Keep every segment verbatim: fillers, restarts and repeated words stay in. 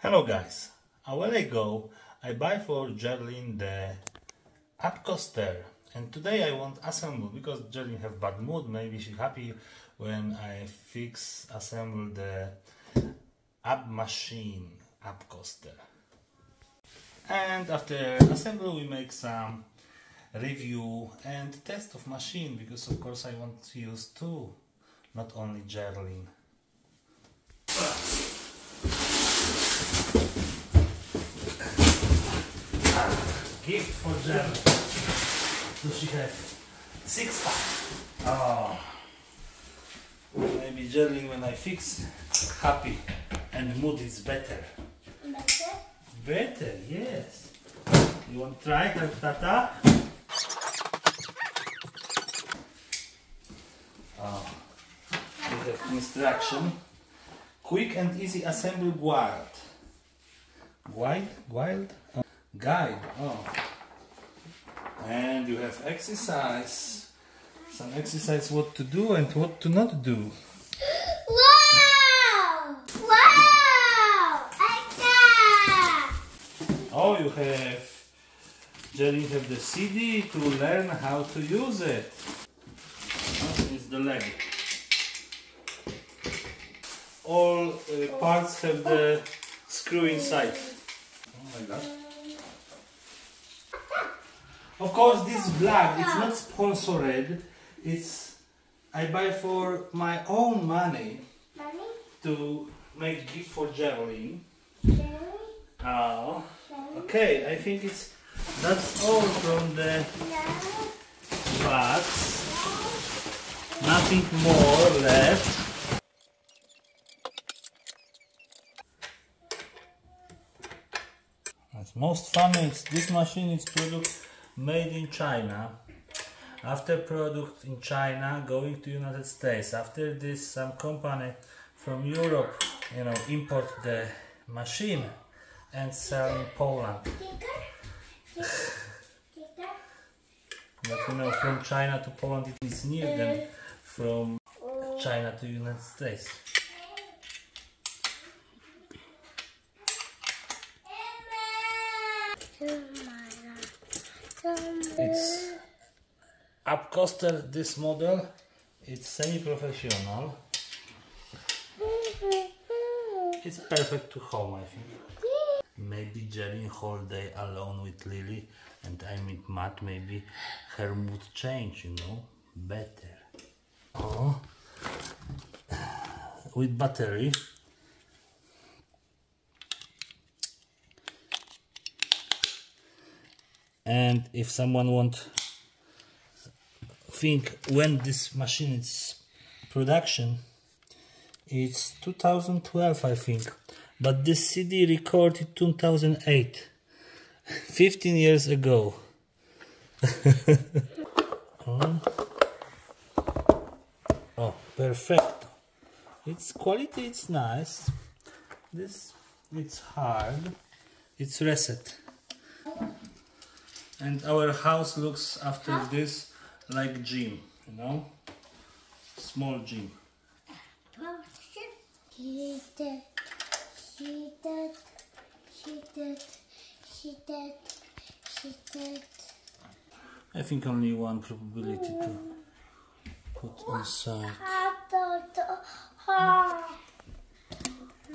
Hello guys, a while ago I buy for Jerlyn the Ab Coaster, and today I want assemble, because Jerlyn have bad mood, maybe she happy when I fix assemble the Ab machine, Ab Coaster. And after assemble we make some review and test of machine, because of course I want to use two, not only Jerlyn. Gift for Jerlyn. Does she have six pack? Oh, maybe Jerlyn when I fix happy and mood is better. Better? Better, yes. You want to try that tata? Oh, we have instruction. Quick and easy assemble guard. Guide? Guide? Oh. Guide, oh, and you have exercise, some exercise what to do and what to not do. Wow! Wow! I can! Oh, you have, Jerlyn have the C D to learn how to use it. That is the Lego. All uh, parts have the screw inside. Oh my God. Of course, this black, it's not sponsored, it's I buy for my own money, money? to make gift for Jerlyn. Oh, okay, I think it's that's all from the box, nothing more left. As most families, this machine is produced made in China, after product in China going to United States, after this some company from Europe, you know, import the machine and sell in Poland. But you know, from China to Poland it is near them, from China to United States. It's Ab Coaster, this model, it's semi-professional, it's perfect to home, I think. Maybe Jerlyn whole day alone with Lily and I meet Matt, maybe her mood change, you know, better. Oh, with battery. And if someone want think when this machine is production, it's two thousand twelve, I think. But this C D recorded two thousand eight, fifteen years ago. Oh, perfect! Its quality, it's nice. This, it's hard. It's reset. And our house looks after this like gym, you know, small gym. She did, she did, she did, she did, she did. I think only one probability to put inside.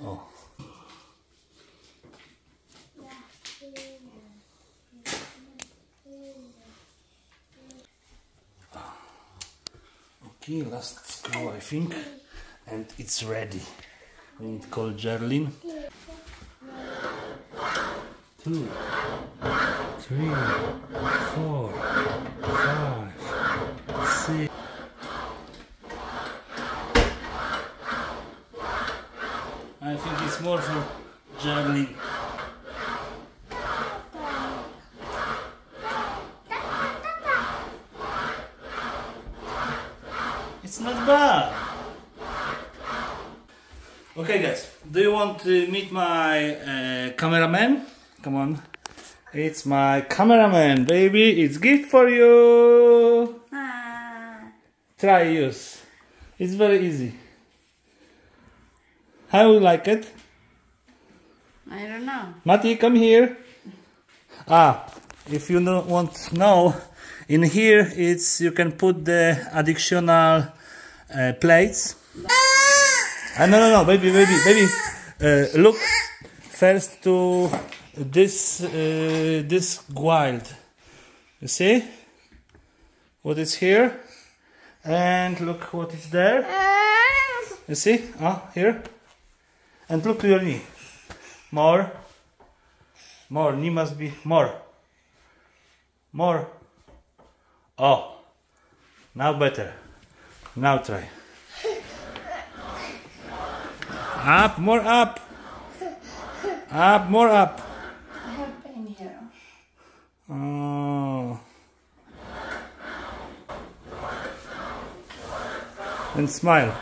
Oh. Okay, last screw, I think, and it's ready. We need to call Jerlyn. Two, three, four, five, six. I think it's more for Jerlyn. It's not bad. Okay guys, do you want to meet my uh, cameraman? Come on. It's my cameraman, baby. It's gift for you. Ah. Try use. It's very easy. How you like it? I don't know. Matti, come here. Ah, if you don't want to know, in here it's you can put the additional uh, plates. Ah, no, no, no, baby, baby, baby. Uh, look first to this uh, this guild. You see what is here, and look what is there. You see? Ah, here. And look to your knee. More. More. Knee must be more. More. Oh. Now better. Now try. Up, more up. Up, more up. I have pain here. Oh. And smile.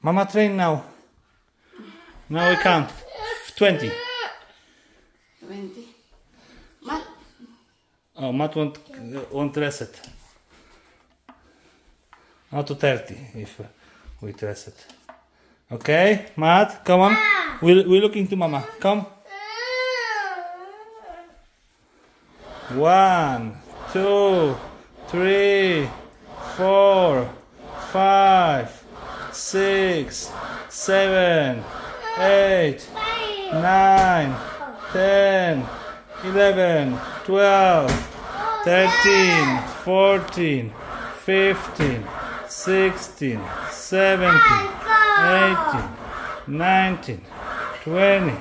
Mama, train now. Now we count. twenty. twenty. Matt. Oh, Matt won't, won't reset. Now to thirty if we reset. Okay, Matt, come on. We're, we're looking to Mama. Come. One, two, three, four, five. Six, seven, eight, nine, ten, eleven, twelve, thirteen, fourteen, fifteen, sixteen, seventeen, eighteen, nineteen, twenty.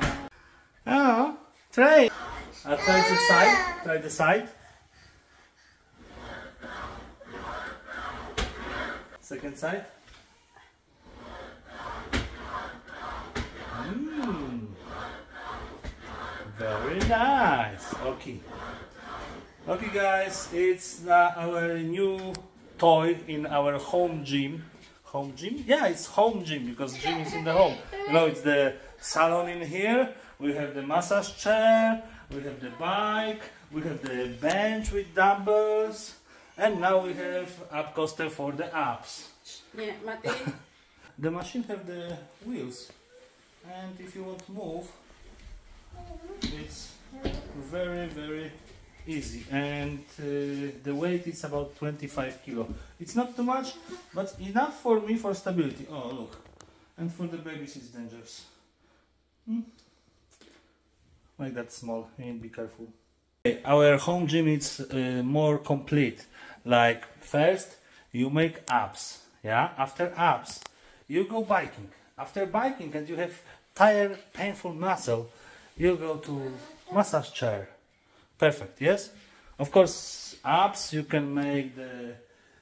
Oh, try. I try the side. Try the side. Second side. Very nice. Okay. Okay, guys, it's uh, our new toy in our home gym. Home gym? Yeah, it's home gym because gym is in the home. You know, it's the salon in here. We have the massage chair. We have the bike. We have the bench with dumbbells. And now we have Ab Coaster for the abs. Yeah, Matti. The machine have the wheels. And if you want to move, it's very very easy, and uh, the weight is about twenty-five kilo. It's not too much, but enough for me for stability. Oh, look, and for the babies it's dangerous. Hmm? Like that small, you need to be careful. Okay, our home gym is uh, more complete. Like first you make abs, yeah. After abs, you go biking. After biking, and you have tired, painful muscle. You go to massage chair. Perfect, yes? Of course, abs, you can make the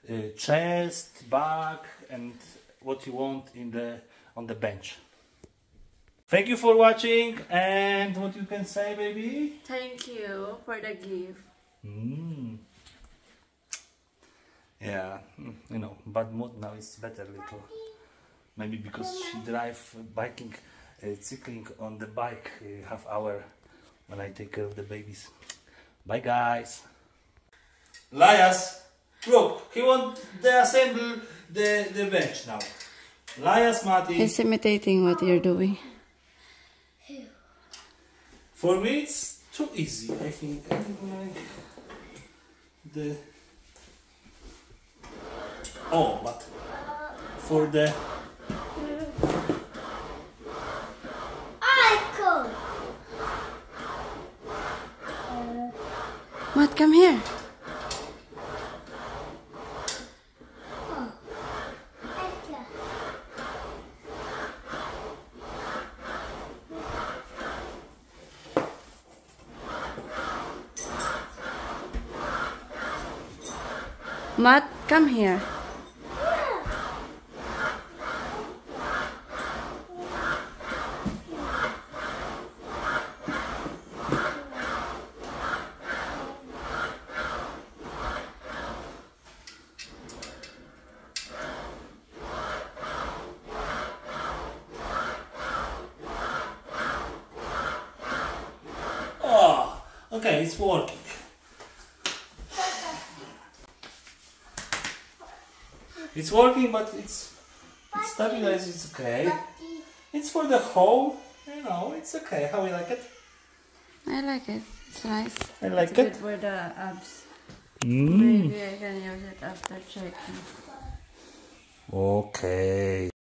uh, chest, back, and what you want in the on the bench. Thank you for watching, and what you can say, baby? Thank you for the gift. Mm. Yeah, you know, bad mood now is better little. Maybe because she drive biking. Uh, cycling on the bike uh, half hour when I take care of the babies. Bye, guys. Laias, look, he wants to assemble the, the bench now. Laias, Matti. He's imitating what you're doing. For me, it's too easy. I think I like the. Oh, but for the. Matt, come here. Oh. Matt, come here. Okay, it's working. It's working, but it's, it's stabilized, it's okay. It's for the whole, you know, it's okay. How we like it? I like it, it's nice. I like it's it. It's good for the abs. Mm. Maybe I can use it after checking. Okay.